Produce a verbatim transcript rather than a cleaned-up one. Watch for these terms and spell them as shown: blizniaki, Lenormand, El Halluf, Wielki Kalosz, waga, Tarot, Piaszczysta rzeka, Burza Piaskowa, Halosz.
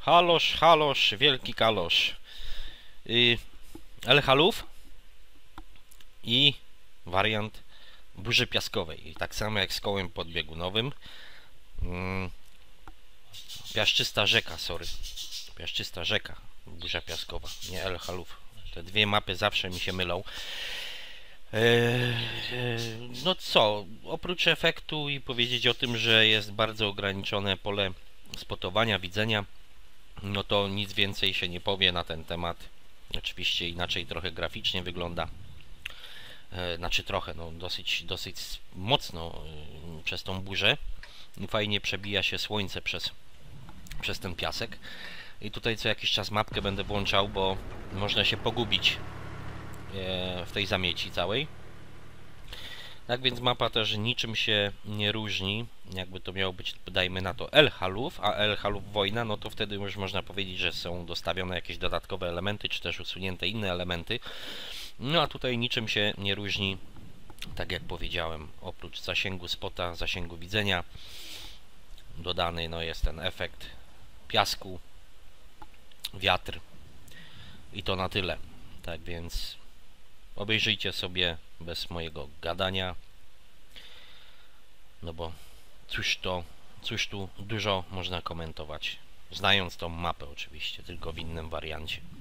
Halosz, Halosz, Wielki Kalosz, yy, El Halluf i wariant Burzy Piaskowej. Tak samo jak z kołem podbiegunowym. Yy, Piaszczysta rzeka, sorry. Piaszczysta rzeka, Burza Piaskowa, nie El Halluf. Te dwie mapy zawsze mi się mylą. No co, oprócz efektu i powiedzieć o tym, że jest bardzo ograniczone pole spotowania, widzenia, no to nic więcej się nie powie na ten temat. Oczywiście inaczej trochę graficznie wygląda, znaczy trochę, no dosyć, dosyć mocno przez tą burzę. Fajnie przebija się słońce przez, przez ten piasek. I tutaj co jakiś czas mapkę będę włączał, bo można się pogubić w tej zamieci całej. Tak więc mapa też niczym się nie różni, jakby to miało być, dajmy na to, El Halluf, a El Halluf Wojna, no to wtedy już można powiedzieć, że są dostawione jakieś dodatkowe elementy, czy też usunięte inne elementy. No a tutaj niczym się nie różni, tak jak powiedziałem, oprócz zasięgu spota, zasięgu widzenia, dodany no jest ten efekt piasku, wiatr i to na tyle. Tak więc obejrzyjcie sobie bez mojego gadania, no bo cóż to, cóż tu dużo można komentować, znając tą mapę oczywiście, tylko w innym wariancie.